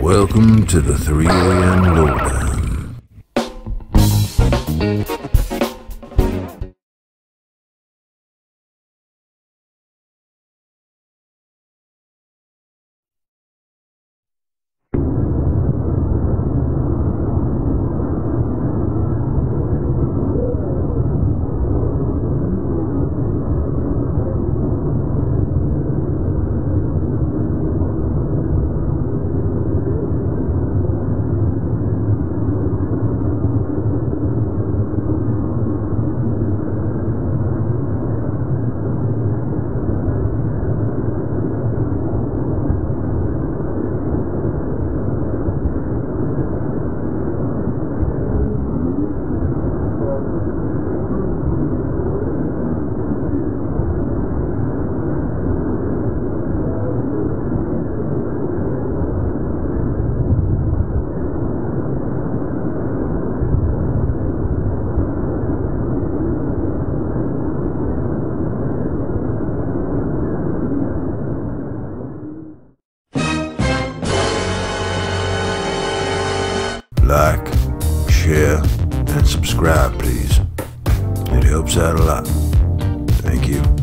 Welcome to the 3AM Lowdown. Like, share, and subscribe, please. It helps out a lot. Thank you.